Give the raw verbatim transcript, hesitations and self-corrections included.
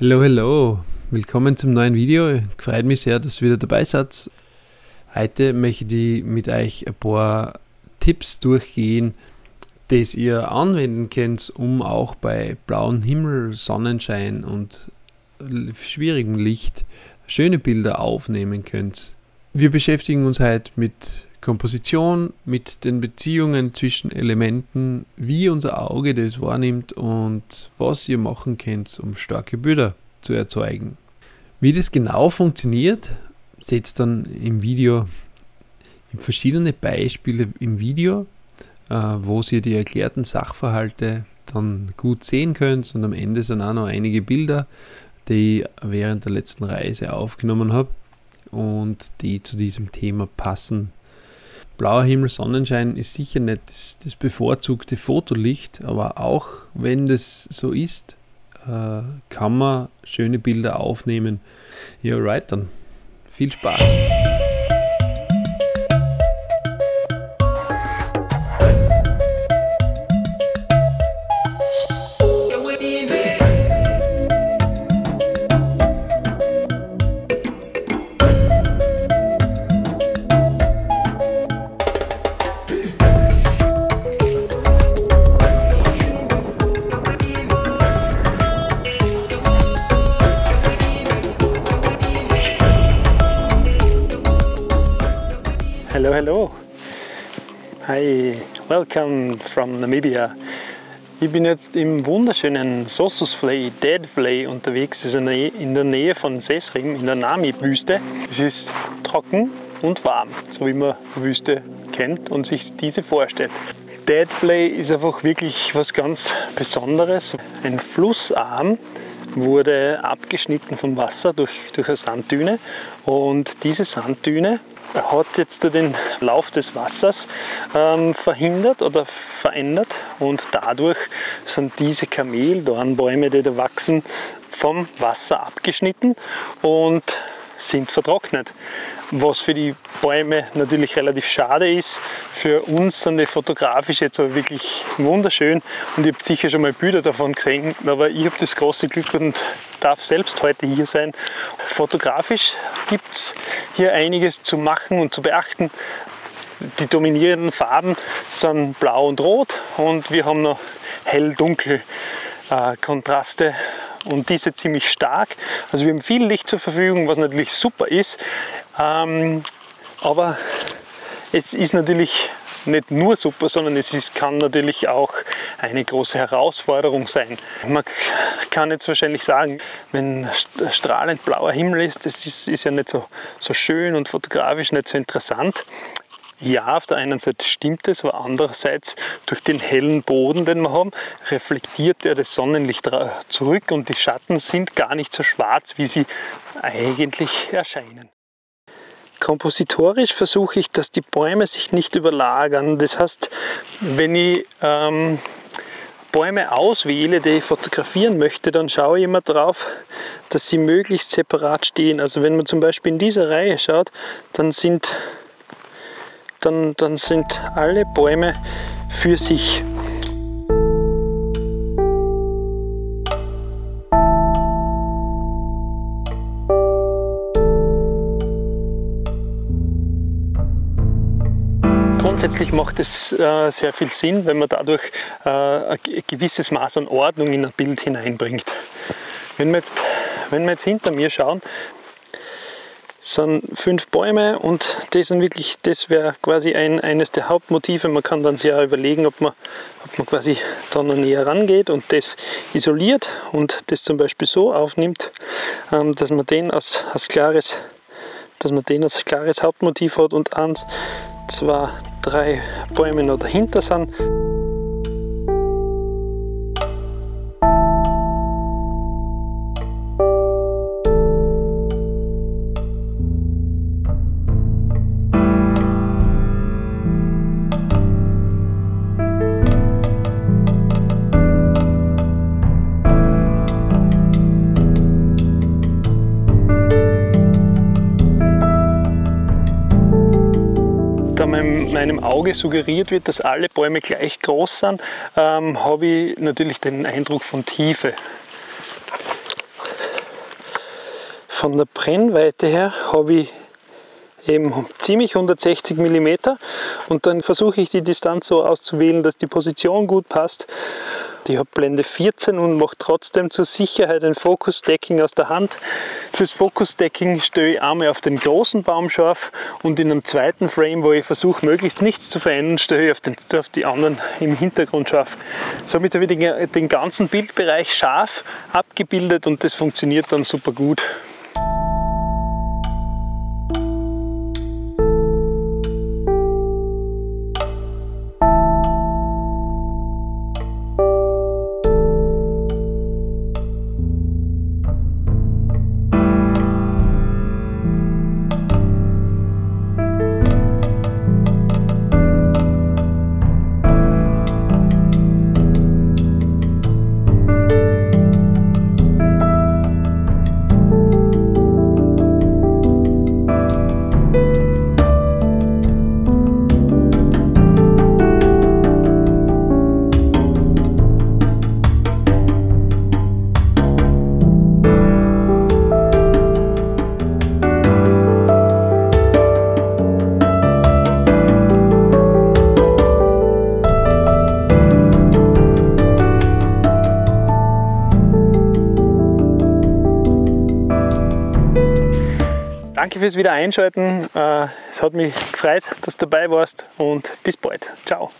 Hello, hello, willkommen zum neuen Video. Freut mich sehr, dass ihr wieder dabei seid. Heute möchte ich mit euch ein paar Tipps durchgehen, die ihr anwenden könnt, um auch bei blauem Himmel, Sonnenschein und schwierigem Licht schöne Bilder aufnehmen könnt. Wir beschäftigen uns heute mit Komposition, mit den Beziehungen zwischen Elementen, wie unser Auge das wahrnimmt und was ihr machen könnt, um starke Bilder zu erzeugen. Wie das genau funktioniert, seht ihr dann im Video, verschiedene Beispiele im Video, wo ihr die erklärten Sachverhalte dann gut sehen könnt, und am Ende sind auch noch einige Bilder, die ich während der letzten Reise aufgenommen habe und die zu diesem Thema passen. Blauer Himmel, Sonnenschein ist sicher nicht das, das bevorzugte Fotolicht, aber auch wenn das so ist, äh, kann man schöne Bilder aufnehmen. Ja, right dann. Viel Spaß! Hello, hello. Hi, welcome from Namibia. Ich bin jetzt im wunderschönen Sossusvlei, Deadvlei unterwegs. Das ist in der Nähe von Sesriem in der Namib-Wüste. Es ist trocken und warm, so wie man Wüste kennt und sich diese vorstellt. Deadvlei ist einfach wirklich was ganz Besonderes. Ein Flussarm wurde abgeschnitten vom Wasser durch, durch eine Sanddüne, und diese Sanddüne hat jetzt den Lauf des Wassers ähm, verhindert oder verändert, und dadurch sind diese Kameldornbäume, die da wachsen, vom Wasser abgeschnitten und sind vertrocknet, was für die Bäume natürlich relativ schade ist. Für uns sind die fotografisch jetzt aber wirklich wunderschön, und ihr habt sicher schon mal Bilder davon gesehen, aber ich habe das große Glück und darf selbst heute hier sein. Fotografisch gibt es hier einiges zu machen und zu beachten. Die dominierenden Farben sind blau und rot, und wir haben noch hell-dunkel äh, Kontraste. Und diese ziemlich stark. Also wir haben viel Licht zur Verfügung, was natürlich super ist. Ähm, aber es ist natürlich nicht nur super, sondern es ist, kann natürlich auch eine große Herausforderung sein. Man kann jetzt wahrscheinlich sagen, wenn strahlend blauer Himmel ist, das ist, ist ja nicht so, so schön und fotografisch nicht so interessant. Ja, auf der einen Seite stimmt es, aber andererseits durch den hellen Boden, den wir haben, reflektiert er das Sonnenlicht zurück, und die Schatten sind gar nicht so schwarz, wie sie eigentlich erscheinen. Kompositorisch versuche ich, dass die Bäume sich nicht überlagern. Das heißt, wenn ich ähm, Bäume auswähle, die ich fotografieren möchte, dann schaue ich immer drauf, dass sie möglichst separat stehen. Also wenn man zum Beispiel in diese Reihe schaut, dann sind Dann, dann sind alle Bäume für sich. Grundsätzlich macht es äh, sehr viel Sinn, wenn man dadurch äh, ein gewisses Maß an Ordnung in ein Bild hineinbringt. Wenn wir jetzt, wenn wir jetzt hinter mir schauen, sind fünf Bäume, und das, das wäre quasi ein, eines der Hauptmotive. Man kann dann sehr überlegen, ob man, ob man quasi da noch näher rangeht und das isoliert und das zum Beispiel so aufnimmt, ähm, dass man den als, als klares, dass man den als klares Hauptmotiv hat und eins, zwei, drei Bäume noch dahinter sind. Meinem Auge suggeriert wird, dass alle Bäume gleich groß sind, ähm, habe ich natürlich den Eindruck von Tiefe. Von der Brennweite her habe ich eben ziemlich hundertsechzig Millimeter und dann versuche ich die Distanz so auszuwählen, dass die Position gut passt. Ich habe Blende vierzehn und mache trotzdem zur Sicherheit ein Focus-Stacking aus der Hand. Fürs Focus-Stacking stelle ich einmal auf den großen Baum scharf und in einem zweiten Frame, wo ich versuche, möglichst nichts zu verändern, stelle ich auf, den, auf die anderen im Hintergrund scharf. Somit habe ich den, den ganzen Bildbereich scharf abgebildet und das funktioniert dann super gut. Danke fürs wieder einschalten. Es hat mich gefreut, dass du dabei warst und bis bald. Ciao.